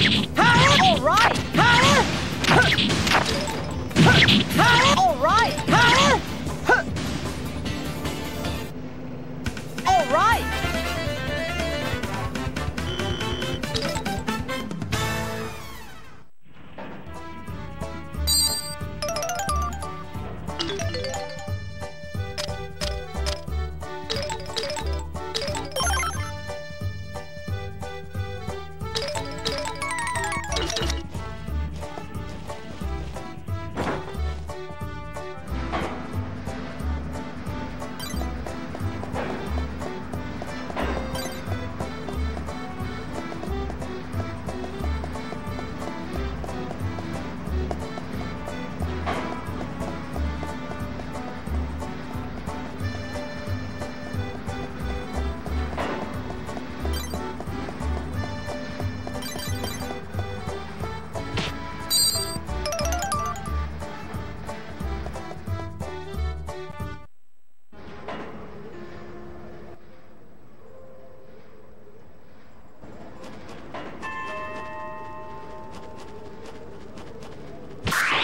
Power! All right! Power! Power! All right! Power! All right! All right! All right! All right! All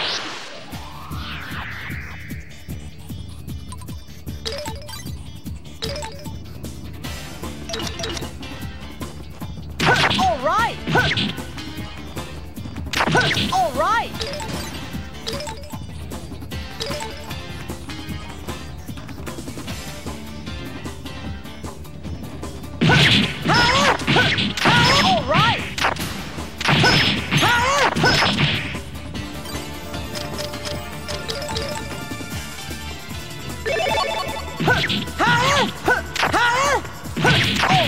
right! All right! All right! All right. All right. All right. All right. All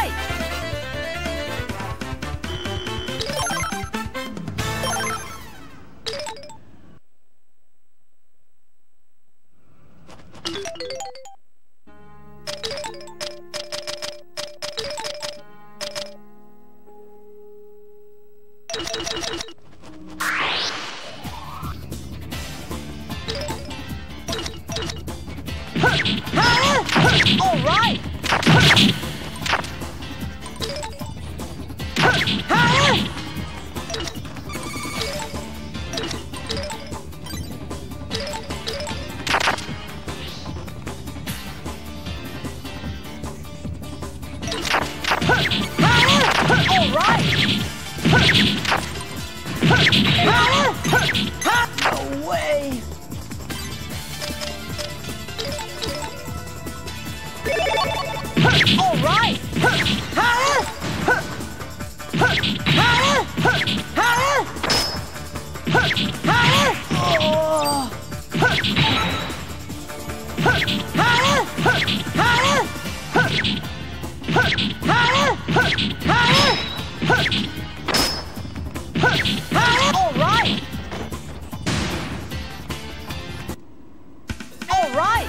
All right. Away. All right.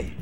way.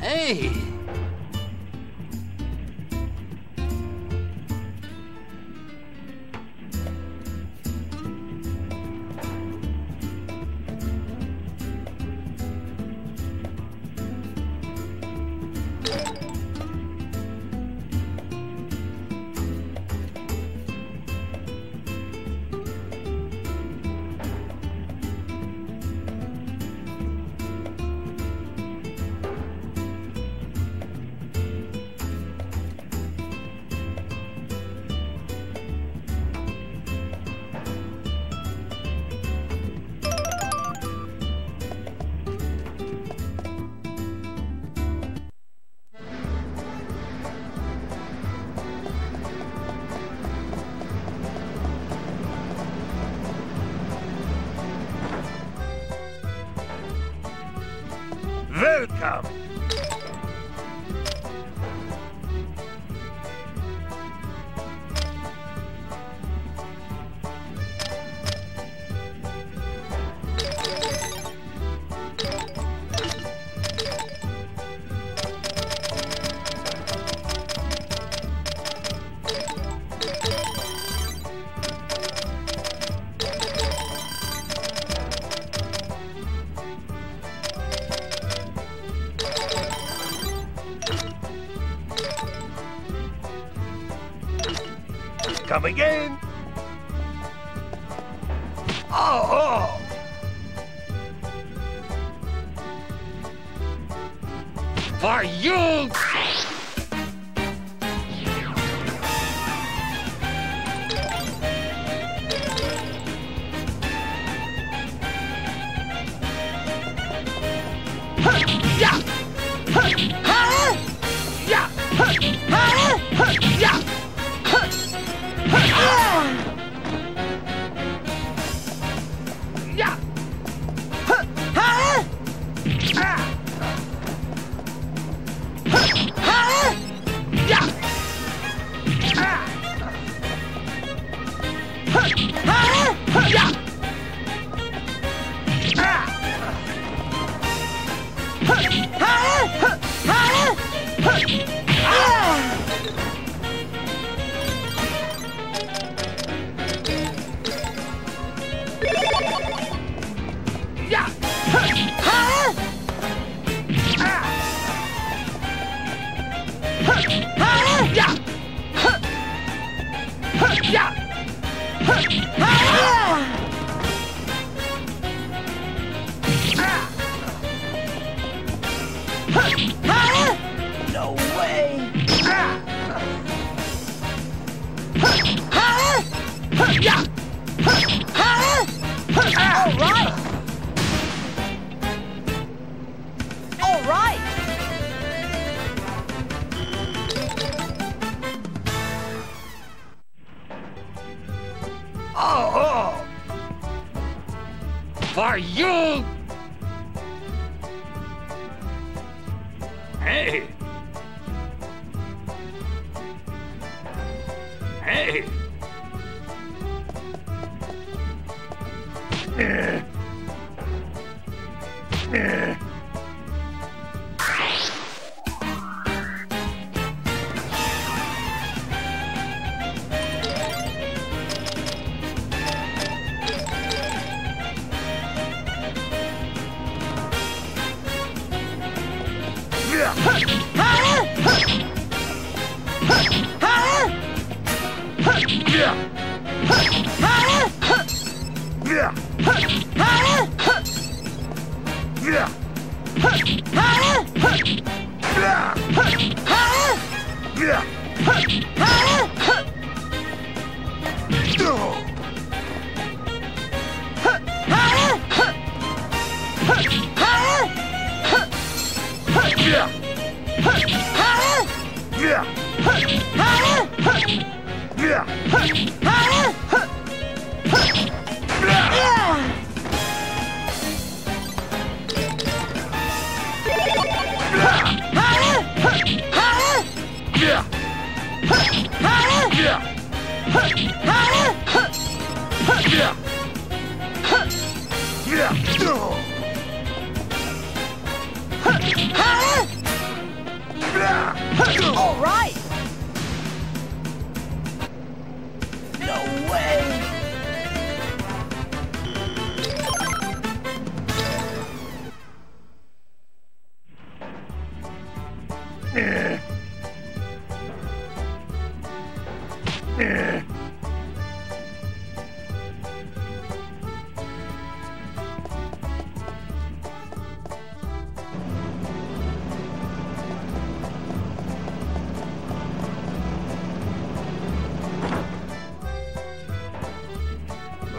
Hey! Come again. Oh, oh. for you! For you! Hey! Hey!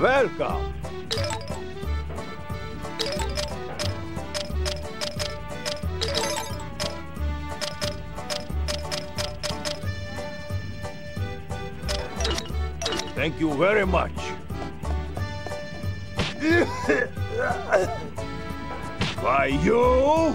Welcome. Thank you very much. By you.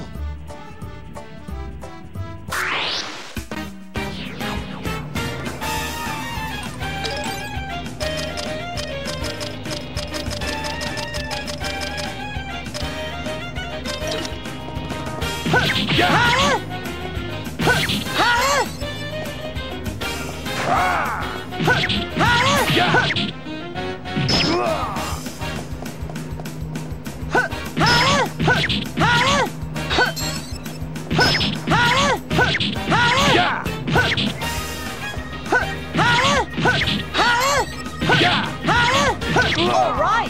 All right!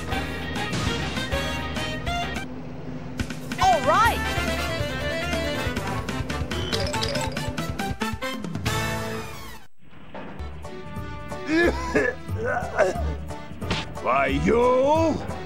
Are you?